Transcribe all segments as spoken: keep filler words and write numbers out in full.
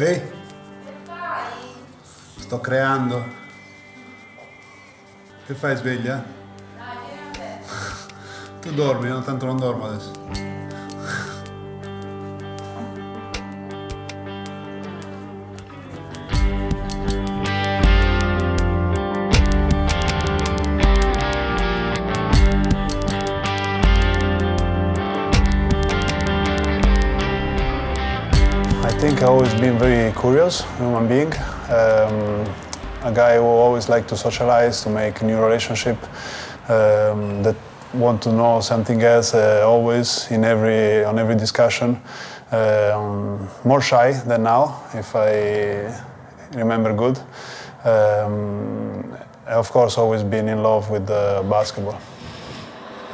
Ehi, sto creando. Che fai, sveglia? Tu dormi, no? Tanto non dormo adesso. I think I've always been very curious human being, um, a guy who always liked to socialize, to make new relationship, um, that want to know something else uh, always in every on every discussion. Um, more shy than now, if I remember good. Um, of course, always been in love with uh, basketball.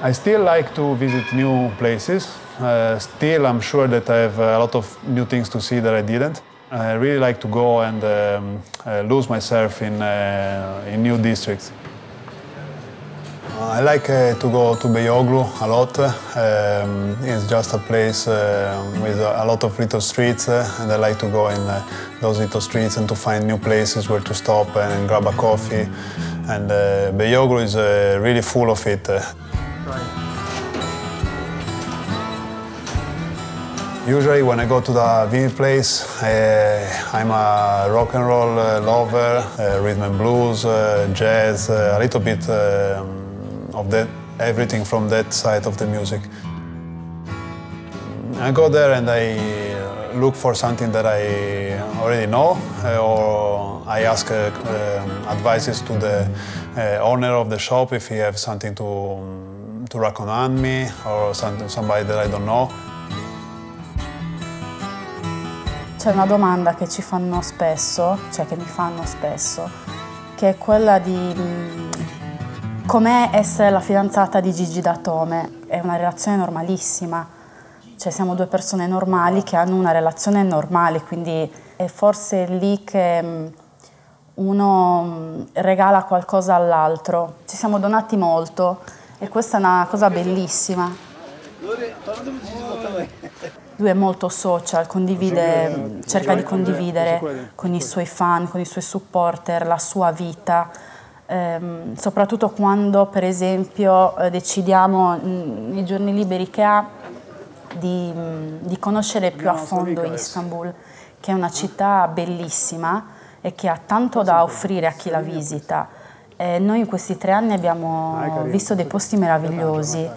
I still like to visit new places. Uh, still, I'm sure that I have a lot of new things to see that I didn't. I really like to go and um, uh, lose myself in, uh, in new districts. I like uh, to go to Beyoglu a lot. Um, it's just a place uh, with a lot of little streets, uh, and I like to go in uh, those little streets and to find new places where to stop and grab a coffee. And uh, Beyoglu is uh, really full of it. Usually when I go to the vinyl place, uh, I'm a rock and roll uh, lover, uh, rhythm and blues, uh, jazz, uh, a little bit uh, of that, everything from that side of the music. I go there and I look for something that I already know, uh, or I ask uh, um, advices to the uh, owner of the shop if he has something to um, to recommend me or something, somebody that I don't know. C'è una domanda che ci fanno spesso, cioè che mi fanno spesso, che è quella di com'è essere la fidanzata di Gigi Datome. È una relazione normalissima, cioè siamo due persone normali che hanno una relazione normale, quindi è forse lì che uno regala qualcosa all'altro. Ci siamo donati molto. E questa è una cosa bellissima. Lui è molto social, condivide, cerca di condividere con i suoi fan, con i suoi supporter, la sua vita. Ehm, soprattutto quando, per esempio, decidiamo nei giorni liberi che ha di, di conoscere più a fondo Istanbul, che è una città bellissima e che ha tanto da offrire a chi la visita. Eh, noi in questi tre anni abbiamo visto dei posti meravigliosi.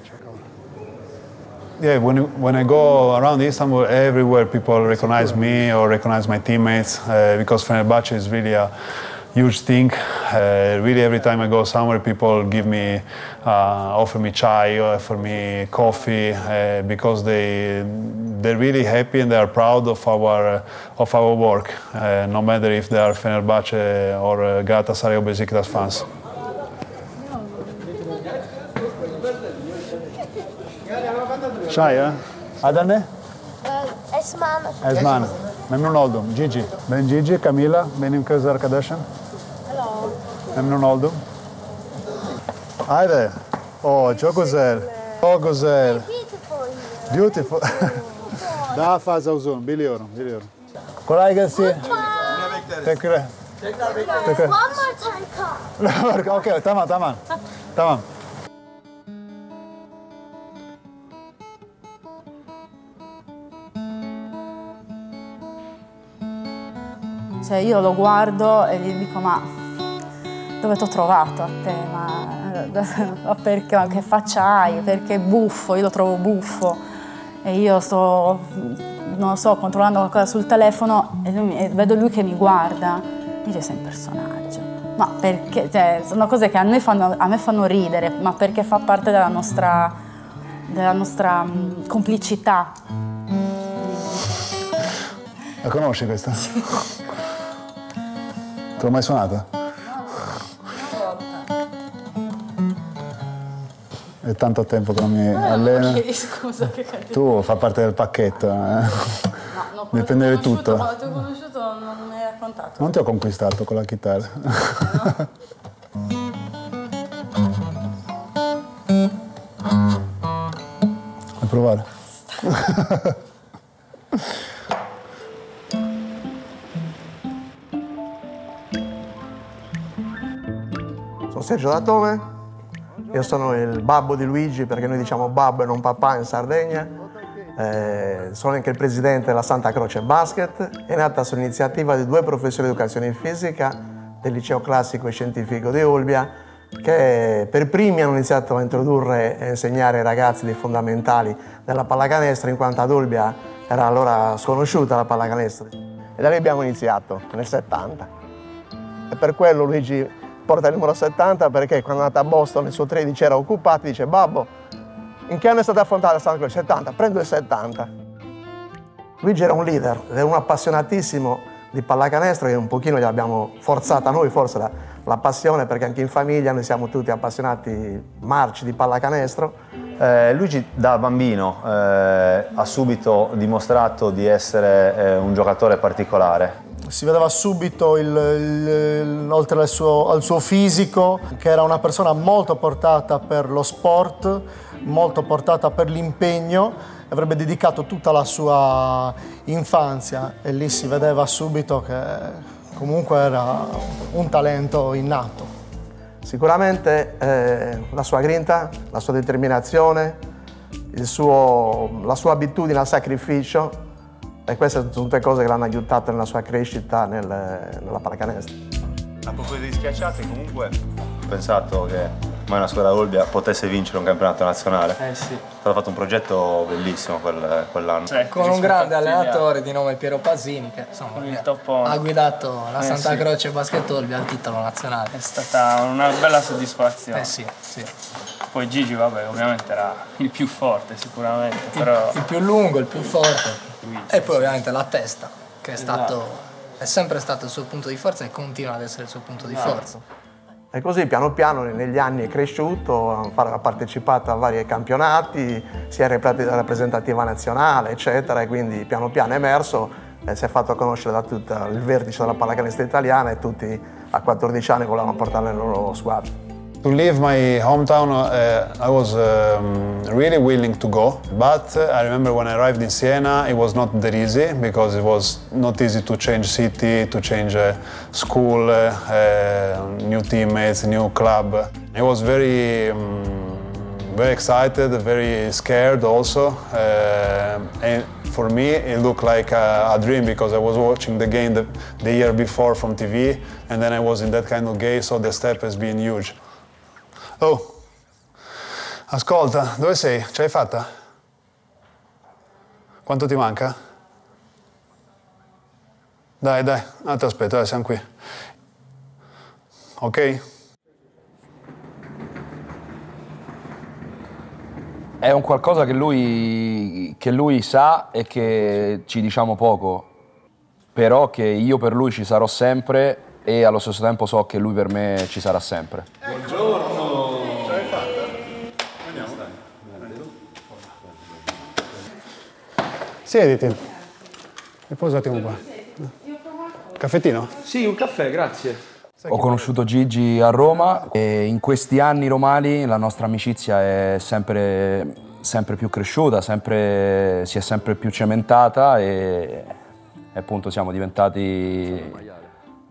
Yeah, when when I go around Istanbul, everywhere people recognize me or recognize my teammates uh, because Fenerbahce is really a huge thing. Uh, really, every time I go somewhere, people give me, uh, offer me chai, offer me coffee uh, because they they're really happy and they are proud of our uh, of our work. Uh, no matter if they are Fenerbahce or uh, Galatasaray or Besiktas fans. Chai, eh? Adane? Uh, Esman. Esman. Memnun oldum. Gigi. Ben Gigi, Camila, benim kız arkadaşım. Hello. Memnun oldum. Hi there. Oh, çok güzel. Çok güzel. Beautiful. Daha fazla uzun, biliyorum, biliyorum. Kolay gelsin. Teşekkürler. Tekrar bekleriz. One more time come. Okay, tamam, tamam. Tamam. Cioè io lo guardo e gli dico, ma dove t'ho trovato a te? Ma, ma perché, ma che faccia hai? Perché è buffo, io lo trovo buffo. E io sto, non lo so, controllando qualcosa sul telefono e, lui, e vedo lui che mi guarda. Mi dice, sei un personaggio. Ma perché, cioè, sono cose che a, noi fanno, a me fanno ridere, ma perché fa parte della nostra, della nostra mh, complicità. La conosci questa? Sì. Te l'ho mai suonata? No, una volta. È tanto tempo che non mi no, alleno. No, scusa, che cattivo. Tu fa parte del pacchetto, eh? No, no, devi prendere tutto. Quando ti ho conosciuto non mi hai raccontato. Non ti ho conquistato con la chitarra. No. Vuoi provare? Sono Sergio Datome, io sono il babbo di Luigi perché noi diciamo babbo e non papà in Sardegna. Eh, sono anche il presidente della Santa Croce Basket, è nata su iniziativa di due professori di educazione fisica del liceo classico e scientifico di Olbia che per primi hanno iniziato a introdurre e insegnare ai ragazzi dei fondamentali della pallacanestro in quanto ad Olbia era allora sconosciuta la pallacanestro. E da lì abbiamo iniziato nel settanta e per quello Luigi porta il numero settanta perché quando è andata a Boston il suo tredici era occupato e dice babbo, in che anno è stata affrontata la Santa Croce? settanta, prendo il settanta. Luigi era un leader, era un appassionatissimo di pallacanestro che un pochino gli abbiamo forzata noi forse la, la passione perché anche in famiglia noi siamo tutti appassionati marci di pallacanestro. Eh, Luigi da bambino eh, ha subito dimostrato di essere eh, un giocatore particolare. Si vedeva subito, il, il, oltre al suo, al suo fisico, che era una persona molto portata per lo sport, molto portata per l'impegno, avrebbe dedicato tutta la sua infanzia e lì si vedeva subito che comunque era un talento innato. Sicuramente eh, la sua grinta, la sua determinazione, il suo, la sua abitudine al sacrificio. E queste sono tutte cose che l'hanno aiutato nella sua crescita nel, nella pallacanestro. A proposito di schiacciate, comunque ho pensato che mai una squadra Olbia potesse vincere un campionato nazionale. Eh sì. È stato fatto un progetto bellissimo quel, quell'anno. Cioè, con un grande allenatore di nome Piero Pasini che insomma, ha guidato la eh Santa sì. Croce Basket Olbia al titolo nazionale. È stata una bella soddisfazione. Eh sì, sì. Poi Gigi, vabbè, ovviamente era il più forte sicuramente. Però... Il, il più lungo, il più forte. E poi ovviamente la testa, che è, stato, è sempre stato il suo punto di forza e continua ad essere il suo punto di forza. E così piano piano negli anni è cresciuto, ha partecipato a vari campionati, si è rappresentativa nazionale, eccetera, e quindi piano piano è emerso e si è fatto conoscere da tutto il vertice della pallacanestro italiana e tutti a quattordici anni volevano portarlo nella loro squadra. To leave my hometown, uh, I was um, really willing to go, but I remember when I arrived in Siena, it was not that easy because it was not easy to change city, to change uh, school, uh, uh, new teammates, new club. I was very, um, very excited, very scared also, uh, and for me it looked like a, a dream because I was watching the game the, the year before from T V, and then I was in that kind of game, so the step has been huge. Oh, ascolta, dove sei? Ce l'hai fatta? Quanto ti manca? Dai, dai, ah, ti aspetto, dai, siamo qui. Ok? È un qualcosa che lui, che lui sa e che ci diciamo poco, però che io per lui ci sarò sempre e allo stesso tempo so che lui per me ci sarà sempre. Buongiorno! Siediti, riposati un po'. Caffettino? Sì, un caffè, grazie. Ho conosciuto Gigi a Roma e in questi anni romani la nostra amicizia è sempre, sempre più cresciuta, sempre, si è sempre più cementata e, e appunto siamo diventati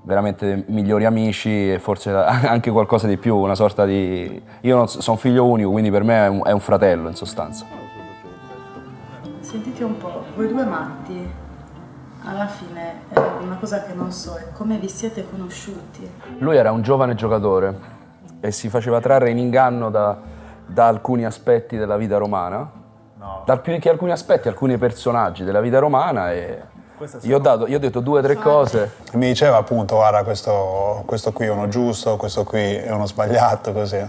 veramente migliori amici e forse anche qualcosa di più, una sorta di... Io sono figlio unico, quindi per me è un, è un fratello in sostanza. Sentite un po', voi due matti, alla fine una cosa che non so è come vi siete conosciuti. Lui era un giovane giocatore e si faceva trarre in inganno da, da alcuni aspetti della vita romana, no. da più che alcuni aspetti, alcuni personaggi della vita romana e io ho, dato, io ho detto due o tre cose. Mi diceva appunto, guarda, questo, questo qui è uno giusto, questo qui è uno sbagliato, così.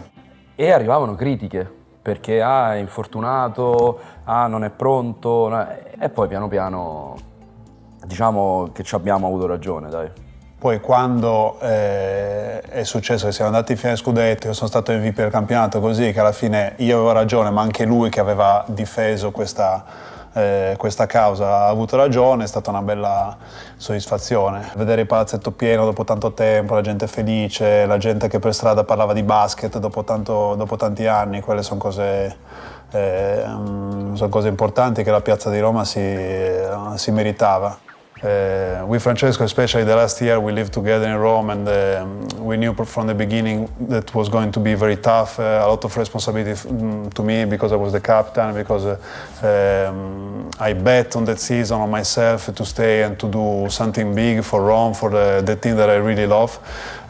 E arrivavano critiche. Perché ah, è infortunato, ah, non è pronto, e poi piano piano diciamo che ci abbiamo avuto ragione, dai. Poi quando eh, è successo che siamo andati in finale scudetto, io sono stato M V P del campionato così, che alla fine io avevo ragione, ma anche lui che aveva difeso questa, eh, questa causa ha avuto ragione, è stata una bella soddisfazione. Vedere il palazzetto pieno dopo tanto tempo, la gente felice, la gente che per strada parlava di basket dopo, tanto, dopo tanti anni, quelle sono cose, eh, sono cose importanti che la piazza di Roma si, si meritava. Uh, with Francesco, especially the last year, we lived together in Rome, and um, we knew from the beginning that was going to be very tough. Uh, a lot of responsibility f to me because I was the captain, because uh, um, I bet on that season on myself to stay and to do something big for Rome, for the, the team that I really love.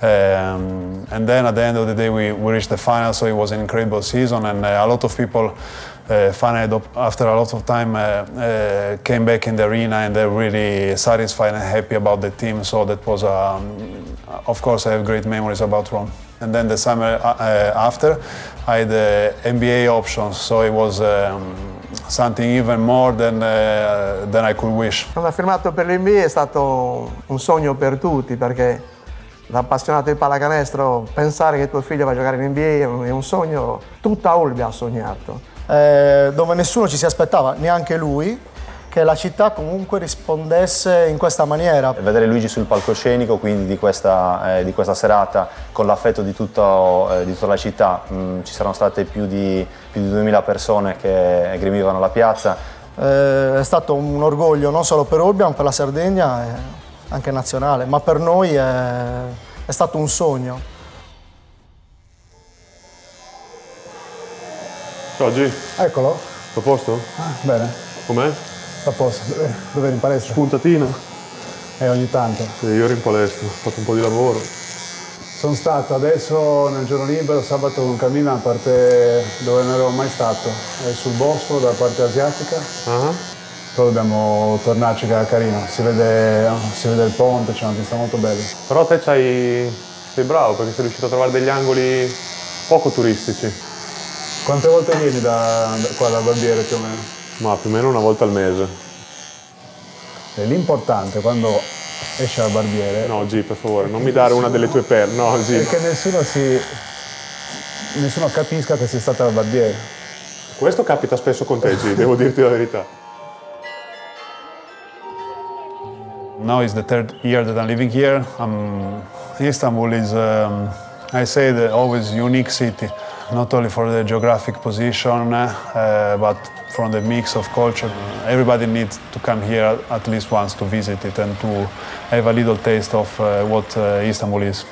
Um, and then at the end of the day, we, we reached the final, so it was an incredible season, and uh, a lot of people. Uh, finally, after a lot of time, uh, uh, came back in the arena and they're really satisfied and happy about the team. So that was, um, of course, I have great memories about Rome. And then the summer uh, after, I had the uh, N B A options, so it was um, something even more than, uh, than I could wish. Quando ha firmato per l'N B A è stato un sogno per tutti, perché da appassionato di pallacanestro pensare che tuo figlio va a giocare in N B A è un sogno, tutta Olbia ha sognato. Eh, dove nessuno ci si aspettava, neanche lui, che la città comunque rispondesse in questa maniera. Vedere Luigi sul palcoscenico, quindi di questa, eh, di questa serata, con l'affetto di, eh, di tutta la città, mm, ci saranno state più di, più di duemila persone che gremivano la piazza. Eh, è stato un orgoglio non solo per Olbia, ma per la Sardegna, eh, anche nazionale, ma per noi è, è stato un sogno. Ciao G. Eccolo. A posto? Ah, bene. Com'è? A posto. Dove eri in palestra? Spuntatina. Eh, ogni tanto. Sì, io ero in palestra, ho fatto un po' di lavoro. Sono stato adesso nel giorno libero, sabato con Camilla, a parte dove non ero mai stato, è sul Bosforo, dalla parte asiatica. Uh-huh. Però dobbiamo tornarci, che è carino. Si vede, si vede il ponte, c'è una vista molto bella. Però te c'hai... sei bravo, perché sei riuscito a trovare degli angoli poco turistici. Quante volte vieni da, da qua da Barbiere più o meno? Ma più o meno una volta al mese. E l'importante quando esce da Barbiere... No G, per favore, non mi dare nessuno... una delle tue perle, no G. È che nessuno si... nessuno capisca che sei stata da Barbiere. Questo capita spesso con te G, devo dirti la verità. Now is the third year that I'm living here. Um, Istanbul is, um, I say, the always unique city. Not only for the geographic position, uh, but from the mix of culture. Everybody needs to come here at least once to visit it and to have a little taste of uh, what uh, Istanbul is.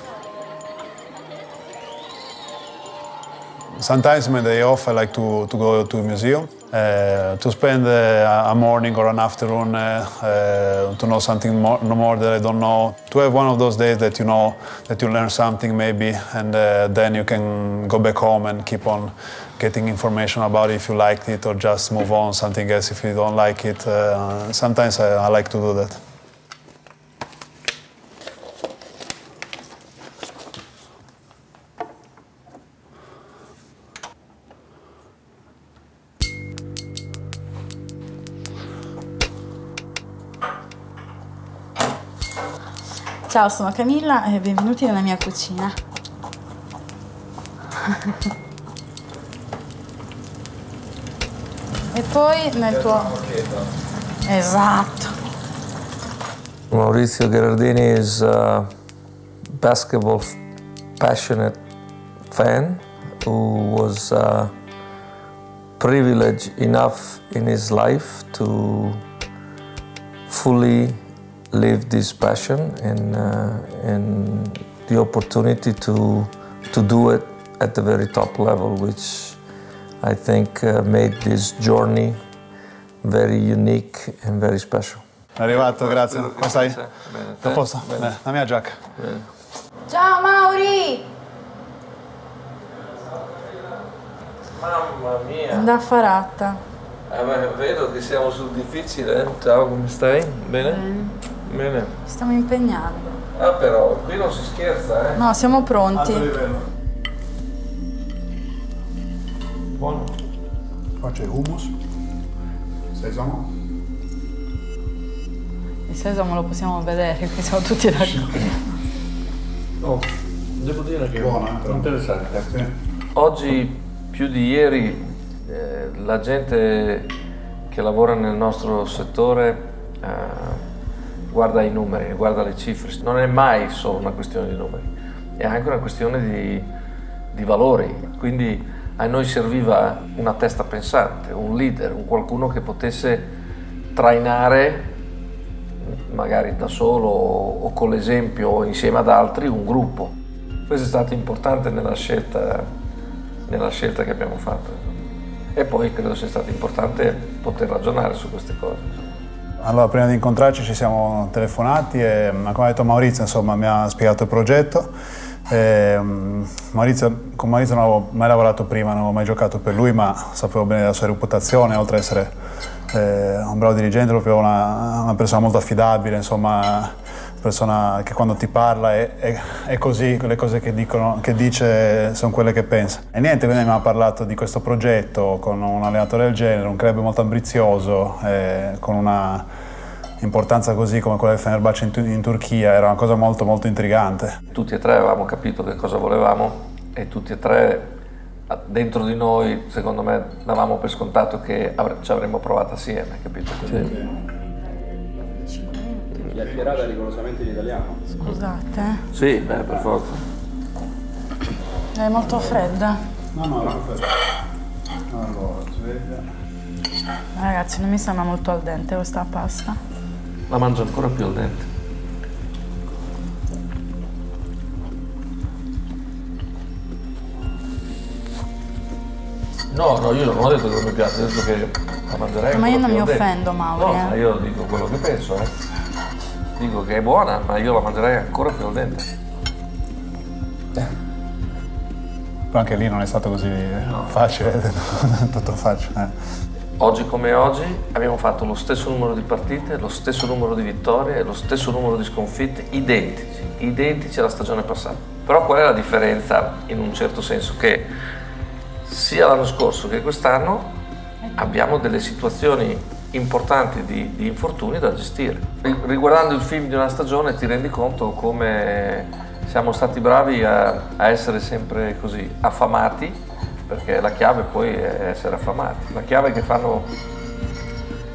Sometimes on my day off I like to, to go to a museum, uh, to spend uh, a morning or an afternoon uh, uh, to know something more, no more that I don't know. To have one of those days that you know, that you learn something maybe, and uh, then you can go back home and keep on getting information about it if you liked it, or just move on, something else if you don't like it. Uh, sometimes I, I like to do that. Ciao, sono Camilla e benvenuti nella mia cucina. E poi nel tuo... Esatto. Maurizio Gherardini is a basketball passionate fan who was uh, privileged enough in his life to fully live this passion and, uh, and the opportunity to, to do it at the very top level, which I think uh, made this journey very unique and very special. Arrivato, grazie. Come stai? Bene. A posto? Bene. La mia giacca. Bene. Ciao Mauri! Mamma mia! Da faratta. Eh beh, vedo che siamo sul difficile. Ciao, come stai? Bene? Bene. Bene. Stiamo impegnando. Ah però, qui non si scherza, eh? No, siamo pronti. Buono. Qua c'è hummus, sesamo. Il sesamo lo possiamo vedere, qui siamo tutti d'accordo. Oh, devo dire che buona, è interessante. Sì. Oggi, più di ieri, eh, la gente che lavora nel nostro settore eh, guarda i numeri, guarda le cifre, non è mai solo una questione di numeri, è anche una questione di, di valori, quindi a noi serviva una testa pensante, un leader, un qualcuno che potesse trainare magari da solo o con l'esempio o insieme ad altri, un gruppo. Questo è stato importante nella scelta, nella scelta che abbiamo fatto. E poi credo sia stato importante poter ragionare su queste cose. Allora, prima di incontrarci ci siamo telefonati e, come ha detto Maurizio, insomma, mi ha spiegato il progetto. E, Maurizio, con Maurizio non avevo mai lavorato prima, non avevo mai giocato per lui, ma sapevo bene la sua reputazione, oltre ad essere eh, un bravo dirigente, proprio una, una persona molto affidabile, insomma, persona che quando ti parla è, è, è così, le cose che, dicono, che dice sono quelle che pensa. E niente, quindi mi ha parlato di questo progetto con un allenatore del genere, un club molto ambizioso, eh, con una importanza così come quella del Fenerbahce in, in Turchia, era una cosa molto molto intrigante. Tutti e tre avevamo capito che cosa volevamo e tutti e tre dentro di noi, secondo me, davamo per scontato che avre ci avremmo provato assieme, capito? Quindi... Chiacchierata rigorosamente in italiano. Scusate. Sì, beh, per forza. È molto fredda. No, no, è molto fredda. Allora, sveglia. Ragazzi, non mi sembra molto al dente questa pasta. La mangio ancora più al dente. No, no, io non ho detto che non mi piace, ho detto che la mangerei. Ma io non mi offendo, Mauro. No, ma io dico quello che penso, eh. Dico che è buona, ma io la mangerei ancora più al dente. Però anche lì non è stato così no. facile, tutto facile. Eh. Oggi come oggi abbiamo fatto lo stesso numero di partite, lo stesso numero di vittorie, lo stesso numero di sconfitte, identici, identici alla stagione passata. Però qual è la differenza in un certo senso? Che sia l'anno scorso che quest'anno abbiamo delle situazioni importanti di, di infortuni da gestire. Riguardando il film di una stagione ti rendi conto come siamo stati bravi a, a essere sempre così affamati, perché la chiave poi è essere affamati. La chiave che, fanno,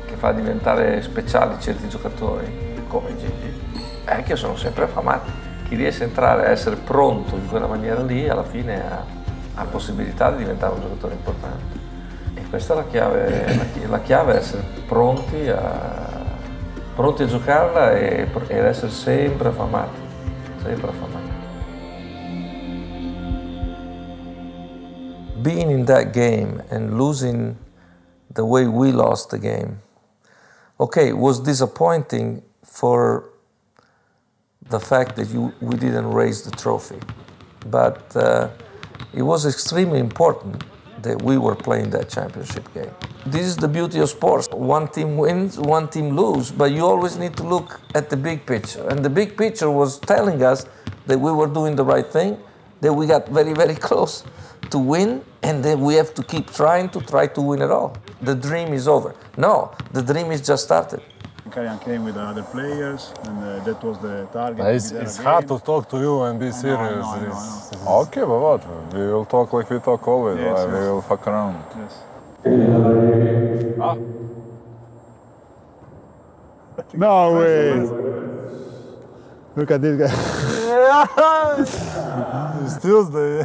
che fa diventare speciali certi giocatori come Gigi è che sono sempre affamati. Chi riesce a entrare a essere pronto in quella maniera lì alla fine ha, ha possibilità di diventare un giocatore importante. Questa è la chiave, la chiave è essere pronti a, pronti a giocarla e, ed essere sempre affamati, sempre affamati. Being in that game and losing the way we lost the game, okay, was disappointing for the fact that you, we didn't raise the trophy, but uh, it was extremely important that we were playing that championship game. This is the beauty of sports. One team wins, one team loses, but you always need to look at the big picture. And the big picture was telling us that we were doing the right thing, that we got very, very close to win, and that we have to keep trying to try to win it all. The dream is over. No, the dream is just started. Karian came with other players, and uh, that was the target. It's, it's hard to talk to you and be serious. No, no, no, no, no. Okay, but what? We will talk like we talk always. Yes, right? Yes. We will fuck around. Yes. Ah. No way! Look at this guy. It's Tuesday.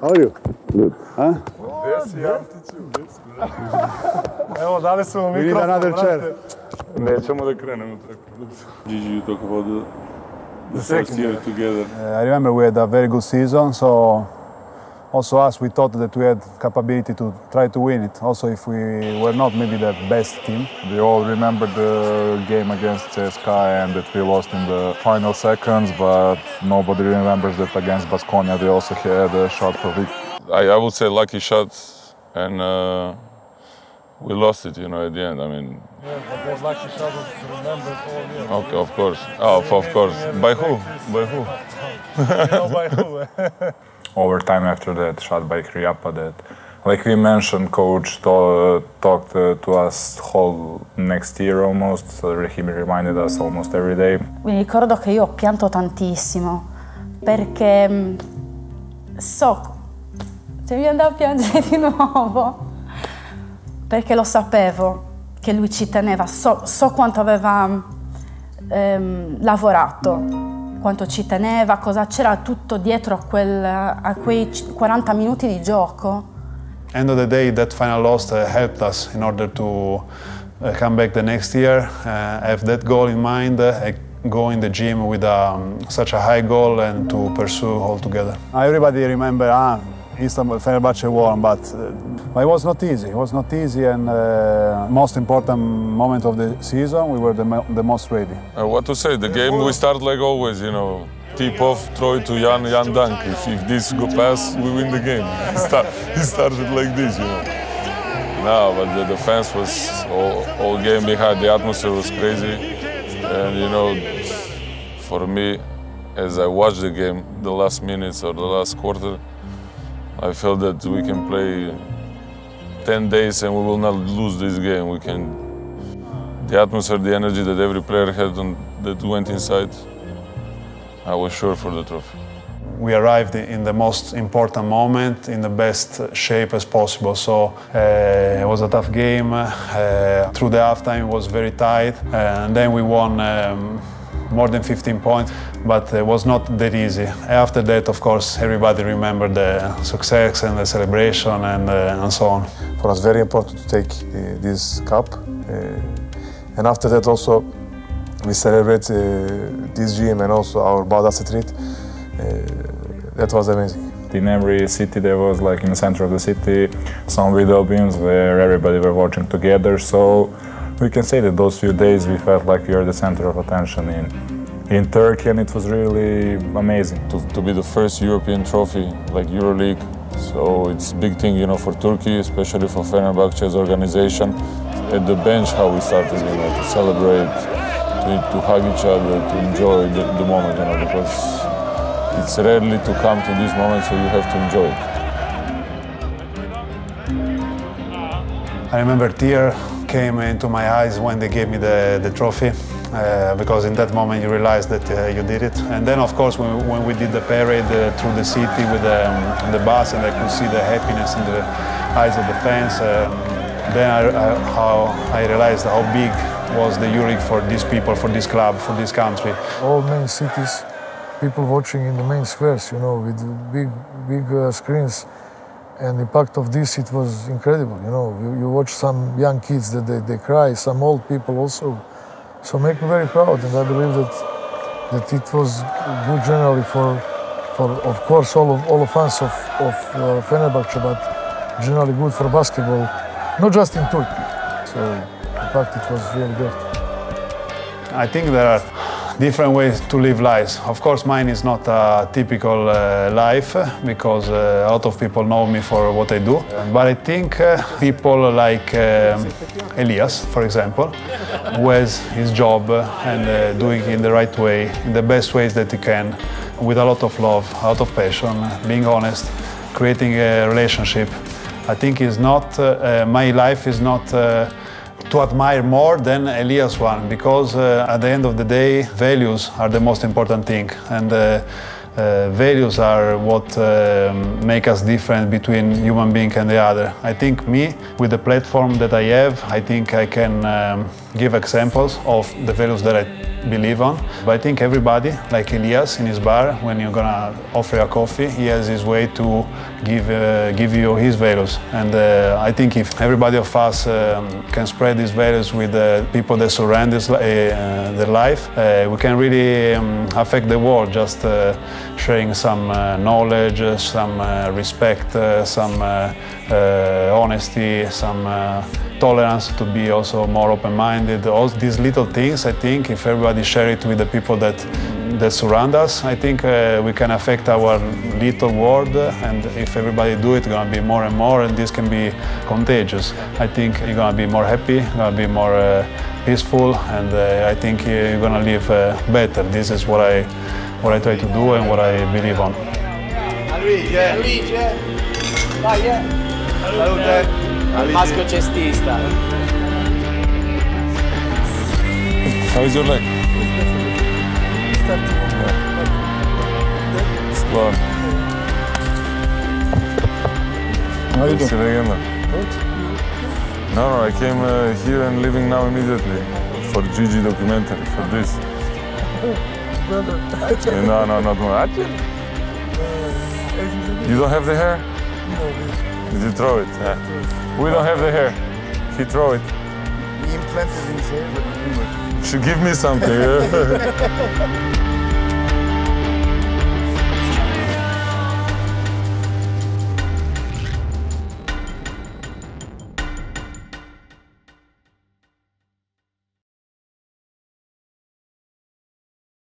How are you? Good. Huh? This year. Evo, dali su mu mikrofon, brate. Nećemo da krenemo tako. Gigi, you talk about the, the first year together. Uh, I remember we had a very good season, so also us, we thought that we had capability to try to win it. Also, if we were not maybe the best team. We all remember the game against C S K A and that we lost in the final seconds, but nobody remembers that against Baskonia they also had a shot for victory. I, I would say lucky shot, and uh, we lost it, you know, at the end. I mean, yeah, but those lucky shots are remembered all year. Okay, of course. Oh, of course. By who? By who? No, by who? Over time, after that shot by Crippa, that, like we mentioned, coach to, talked uh, to us whole next year almost. So he reminded us almost every day. Mi ricordo che io ho pianto tantissimo perché so. Se mi andavo a piangere di nuovo, perché lo sapevo che lui ci teneva, so, so quanto aveva ehm, lavorato, quanto ci teneva, cosa c'era tutto dietro a, quel, a quei quaranta minuti di gioco. End of the day, that final loss uh, helped us in order to uh, come back the next year. Uh, I have that goal in mind. Uh, I go in the gym with um, such a high goal and to pursue altogether. Everybody remember ah, Istanbul, Fenerbahce won, but uh, it was not easy. It was not easy, and uh, most important moment of the season, we were the, the most ready. Uh, what to say? The game we start like always, you know. Tip off, throw to Jan, Jan dunk. If, if this go pass, we win the game. He start, started like this, you know. No, but the defense was all, all game they had. The atmosphere was crazy, and you know, for me, as I watched the game, the last minutes or the last quarter, I felt that we can play ten days and we will not lose this game. We can. The atmosphere, the energy that every player had on, that went inside. I was sure for the trophy. We arrived in the most important moment, in the best shape as possible. So uh, it was a tough game. Uh, through the halftime, it was very tight. Uh, and then we won um, more than fifteen points, but it was not that easy. After that, of course, everybody remembered the success and the celebration and, uh, and so on. For us, very important to take uh, this cup. Uh, and after that also, we celebrate uh, this gym and also our Bağdat street. Uh, that was amazing. In every city there was, like in the center of the city, some video beams where everybody were watching together. So we can say that those few days we felt like we were the center of attention in in Turkey, and it was really amazing. To, to be the first European trophy, like EuroLeague, so it's a big thing, you know, for Turkey, especially for Fenerbahce's organization. At the bench, how we started, you know, to celebrate, to hug each other, to enjoy the, the moment, you know, because it's rarely to come to this moment, so you have to enjoy it. I remember tears came into my eyes when they gave me the, the trophy, uh, because in that moment you realize that uh, you did it. And then, of course, when, when we did the parade uh, through the city with um, the bus, and I could see the happiness in the eyes of the fans, uh, then I, I, how I realized how big was the EuroLeague for these people, for this club, for this country. All main cities, people watching in the main squares, you know, with big, big uh, screens. And the impact of this, it was incredible, you know. You, you watch some young kids that they, they cry, some old people also. So make me very proud, and I believe that that it was good generally for, for of course, all of, all of fans of, of uh, Fenerbahce, but generally good for basketball, not just in Turkey. So. In fact, it was really great. I think there are different ways to live lives. Of course, mine is not a typical uh, life, because uh, a lot of people know me for what I do. But I think uh, people like um, Elias, for example, who has his job and uh, doing it in the right way, in the best ways that he can, with a lot of love, a lot of passion, being honest, creating a relationship. I think it's not, uh, uh, my life is not uh, to admire more than Elias' one, because uh, at the end of the day, values are the most important thing, and uh, uh, values are what uh, make us different between human being and the other. I think me, with the platform that I have, I think I can um, give examples of the values that I believe on. But I think everybody, like Elias in his bar, when you're gonna offer a coffee, he has his way to give, uh, give you his values. And uh, I think if everybody of us um, can spread these values with the uh, people that surround us, uh, their life, uh, we can really um, affect the world, just uh, sharing some uh, knowledge, some uh, respect, uh, some uh, uh, honesty, some uh, tolerance, to be also more open-minded. All these little things, I think, if everybody share it with the people that, that surround us, I think uh, we can affect our little world, and if everybody do it, it's gonna be more and more, and this can be contagious. I think you're gonna be more happy, you're gonna be more uh, peaceful, and uh, I think you're gonna live uh, better. This is what I, what I try to do and what I believe on. Al maschio cestista. How is your leg? It's blown. How are you doing? Good. No, no, I came uh, here and living now immediately for Gigi documentary, for this. No, no, not much. You don't have the hair? No. Did you throw it? Yeah. We don't have the hair. He threw it. He implanted his hair with a humor. You should give me something.